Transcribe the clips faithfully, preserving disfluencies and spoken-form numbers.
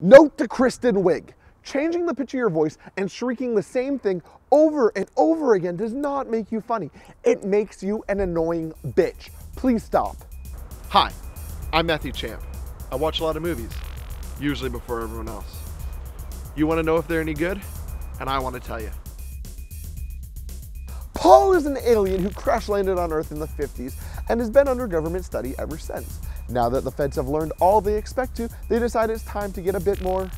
Note to Kristen Wiig, changing the pitch of your voice and shrieking the same thing over and over again does not make you funny. It makes you an annoying bitch. Please stop. Hi, I'm Matthew Champ. I watch a lot of movies, usually before everyone else. You want to know if they're any good? And I want to tell you. Paul is an alien who crash-landed on Earth in the fifties and has been under government study ever since. Now that the feds have learned all they expect to, they decide it's time to get a bit more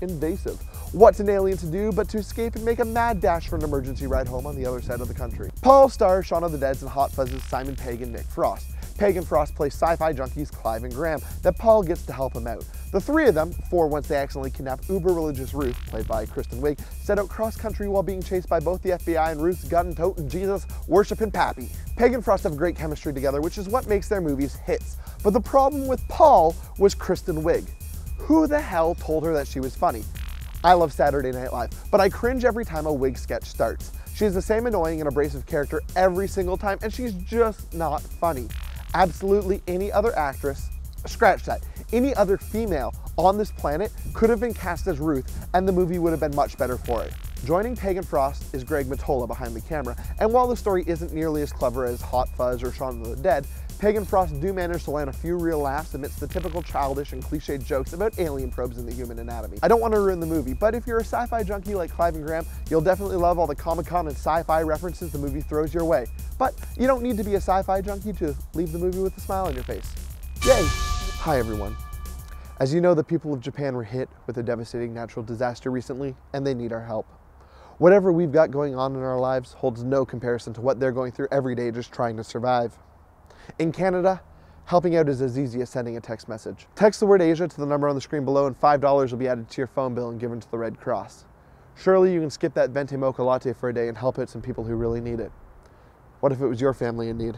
invasive. What's an alien to do but to escape and make a mad dash for an emergency ride home on the other side of the country? Paul stars Shaun of the Dead's and Hot Fuzz's Simon Pegg and Nick Frost. Pegg and Frost play sci-fi junkies Clive and Graham that Paul gets to help him out. The three of them, four once they accidentally kidnap uber-religious Ruth, played by Kristen Wiig, set out cross-country while being chased by both the F B I and Ruth's gun toting Jesus worshiping Pappy. Pegg and Frost have great chemistry together, which is what makes their movies hits. But the problem with Paul was Kristen Wiig. Who the hell told her that she was funny? I love Saturday Night Live, but I cringe every time a Wiig sketch starts. She's the same annoying and abrasive character every single time, and she's just not funny. Absolutely any other actress, scratch that, any other female on this planet could have been cast as Ruth and the movie would have been much better for it. Joining Pegg and Frost is Greg Mottola behind the camera, and while the story isn't nearly as clever as Hot Fuzz or Shaun of the Dead, Pegg and Frost do manage to land a few real laughs amidst the typical childish and cliche jokes about alien probes in the human anatomy. I don't want to ruin the movie, but if you're a sci-fi junkie like Clive and Graham, you'll definitely love all the Comic-Con and sci-fi references the movie throws your way. But you don't need to be a sci-fi junkie to leave the movie with a smile on your face. Yay! Hi everyone. As you know, the people of Japan were hit with a devastating natural disaster recently, and they need our help. Whatever we've got going on in our lives holds no comparison to what they're going through every day just trying to survive. In Canada, helping out is as easy as sending a text message. Text the word Asia to the number on the screen below and five dollars will be added to your phone bill and given to the Red Cross. Surely you can skip that venti mocha latte for a day and help out some people who really need it. What if it was your family in need?